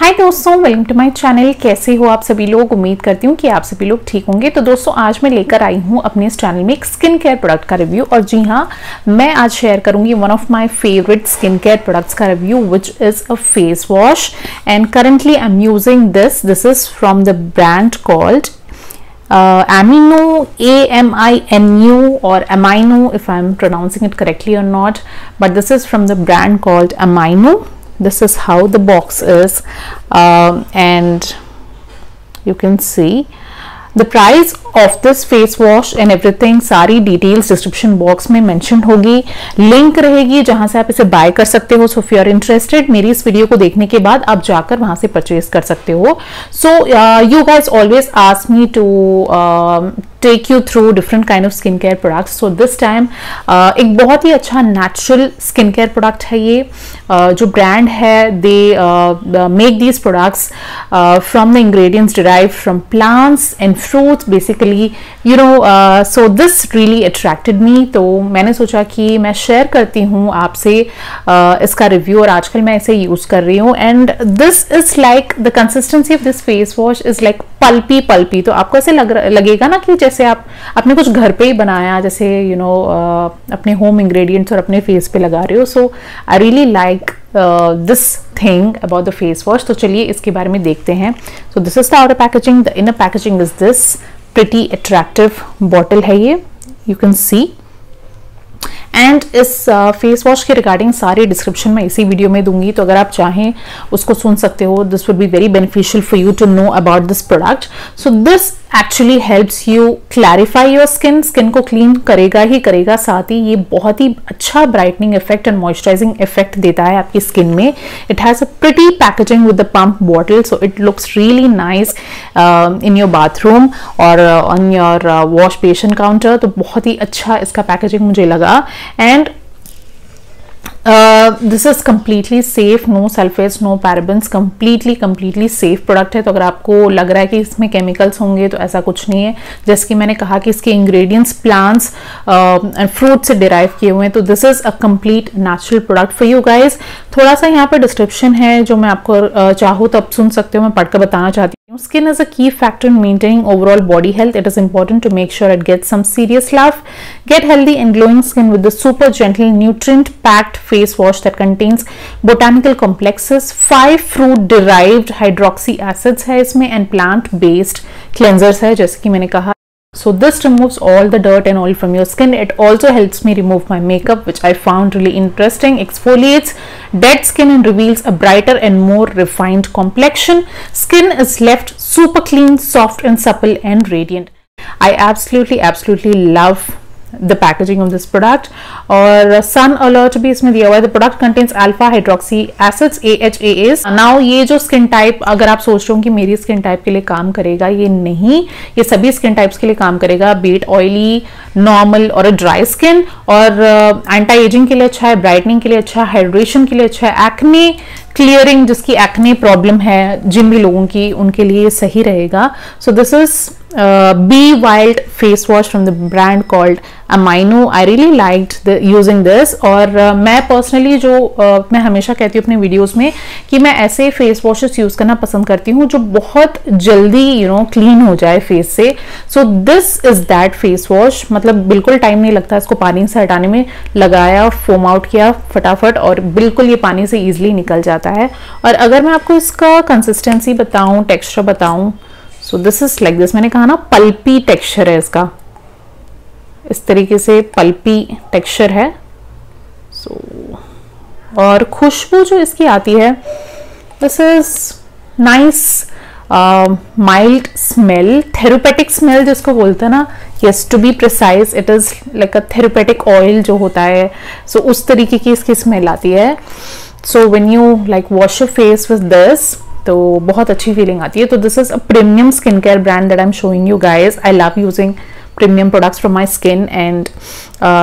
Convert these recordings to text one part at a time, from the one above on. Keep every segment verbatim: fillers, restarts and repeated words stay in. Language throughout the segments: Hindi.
हाय दोस्तों, वेलकम टू माय चैनल। कैसे हो आप सभी लोग? उम्मीद करती हूँ कि आप सभी लोग ठीक होंगे। तो दोस्तों आज मैं लेकर आई हूँ अपने इस चैनल में एक स्किन केयर प्रोडक्ट का रिव्यू, और जी हाँ मैं आज शेयर करूँगी one of my favourite skin care products का review which is a face wash. And currently I am using this this is from the brand called Aminu, A M I N U or Aminu, if I am pronouncing it correctly or not, but this is from the brand called Aminu. This is how the box is, uh, and you can see the price of this face wash and everything. सारी details description box में mentioned होगी, link रहेगी जहाँ से आप इसे buy कर सकते हो। So if you are interested, मेरी इस video को देखने के बाद आप जाकर वहाँ से purchase कर सकते हो। So uh, you guys always ask me to uh, take you through different kind of skin care products. So this time uh, एक बहुत ही अच्छा natural skin care product है ये। uh, जो brand है they uh, make these products uh, from the ingredients derived from plants and fruits basically, you know, uh, so this really attracted me. तो मैंने सोचा कि मैं share करती हूँ आपसे uh, इसका review, और आजकल मैं इसे use कर रही हूँ। and this is like the consistency of this face wash is like pulpy pulpy, तो आपको ऐसे लग लगेगा ना कि जैसे आप आपने कुछ घर पे ही बनाया, जैसे यू you नो know, अपने होम इंग्रेडिएंट्स और अपने फेस पे लगा रहे हो। So I really like this thing about the face wash. तो चलिए इसके बारे में देखते हैं। So this is the outer packaging, the inner packaging is this pretty attractive bottle है ये, यू कैन सी। एंड इस फेस uh, वॉश के रिगार्डिंग सारी डिस्क्रिप्शन मैं इसी वीडियो में दूंगी, तो अगर आप चाहें उसको सुन सकते हो। This would be very beneficial for you to know about this product. So this actually helps you clarify your skin, skin को क्लीन करेगा ही करेगा, साथ ही ये बहुत ही अच्छा brightening effect and moisturising effect देता है आपकी स्किन में। It has a pretty packaging with the pump bottle, so it looks really nice in your bathroom और on your wash basin counter. तो बहुत ही अच्छा इसका पैकेजिंग मुझे लगा। and uh, this is completely safe, no sulfates, no parabens, completely completely safe product है। तो अगर आपको लग रहा है कि इसमें chemicals होंगे तो ऐसा कुछ नहीं है। जैसे कि मैंने कहा कि इसके ingredients plants and uh, fruit से derive किए हुए हैं, तो this is a complete natural product for you guys। थोड़ा सा यहाँ पर description है जो मैं आपको चाहूँ तो आप सुन सकते हो, मैं पढ़कर बताना चाहती हूँ। Skin is a key factor in maintaining overall body health. It is important to make sure it gets some serious love. Get healthy and glowing skin with the super gentle, nutrient-packed face wash that contains botanical complexes, five fruit-derived hydroxy acids है इसमें and plant-based cleansers है, जैसे कि मैंने कहा। So this removes all the dirt and oil from your skin. It also helps me remove my makeup, which I found really interesting. Exfoliates dead skin and reveals a brighter and more refined complexion. Skin is left super clean, soft and supple and radiant. I absolutely, absolutely love the packaging of this product. और sun alert भी इसमें दिया हुआ है। The product contains alpha hydroxy acids (A H As). Now ये जो skin type, अगर आप सोच रहे हो कि मेरी skin type के लिए काम करेगा, ये नहीं, ये सभी skin types के लिए काम करेगा, be it oily, normal और dry skin। और anti aging के लिए अच्छा है, brightening के लिए अच्छा है, hydration के लिए अच्छा है, acne clearing, जिसकी acne problem है जिन भी लोगों की, उनके लिए सही रहेगा। So this is Uh, Be Wild face wash from the brand called Amineu. I really liked the, using this। और uh, मैं personally जो uh, मैं हमेशा कहती हूँ अपने videos में कि मैं ऐसे face washes use करना पसंद करती हूँ जो बहुत जल्दी you know clean हो जाए face से। So this is that face wash, मतलब बिल्कुल time नहीं लगता इसको पानी से हटाने में, लगाया foam out किया फटाफट और बिल्कुल ये पानी से easily निकल जाता है। और अगर मैं आपको इसका consistency बताऊँ, texture बताऊँ, so this is like this, मैंने कहा ना पल्पी टेक्सचर है इसका, इस तरीके से पल्पी टेक्सचर है। सो so, और खुशबू जो इसकी आती है, this is nice mild smell, therapeutic smell जिसको बोलते हैं ना, yes to be precise, it is like a therapeutic oil जो होता है, सो so, उस तरीके की इसकी स्मेल आती है। So when you like wash your face with this, तो बहुत अच्छी फीलिंग आती है। तो this is a premium skin care brand that I am showing you guys. I love using premium products from my skin. And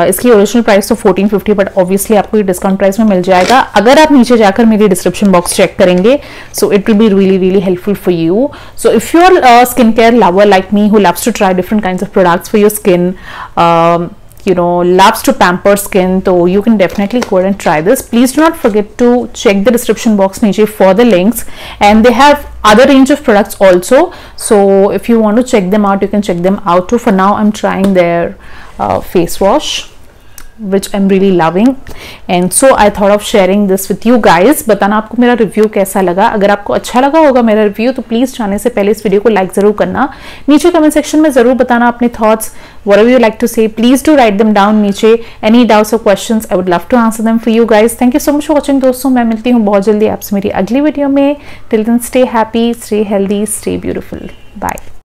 इसकी ओरिजिनल प्राइस तो फोर्टीन फिफ्टी, बट ऑब्वियसली आपको ये डिस्काउंट प्राइस में मिल जाएगा अगर आप नीचे जाकर मेरी डिस्क्रिप्शन बॉक्स चेक करेंगे। So it will be really really helpful for you. So if you are skin care lover like me who loves to try different kinds of products for your skin, you know, loves to pamper skin, so you can definitely go ahead and try this. Please do not forget to check the description box niche for the links, and they have other range of products also, so if you want to check them out, you can check them out too. For now, I'm trying their uh, face wash, which I'm really loving, and so I thought of sharing this with you guys. बताना आपको मेरा रिव्यू कैसा लगा. अगर आपको अच्छा लगा होगा मेरा रिव्यू, तो प्लीज़ जाने से पहले इस वीडियो को लाइक ज़रूर करना. नीचे कमेंट सेक्शन में ज़रूर बताना अपने thoughts, whatever you like to say, please do write them down नीचे. Any doubts or questions, I would love to answer them for you guys. Thank you so much for watching दोस्तों. मैं मिलती हूँ बहुत जल्दी आपसे मेरी अगली वीडियो में. Till then, stay happy, stay healthy, stay beautiful. Bye.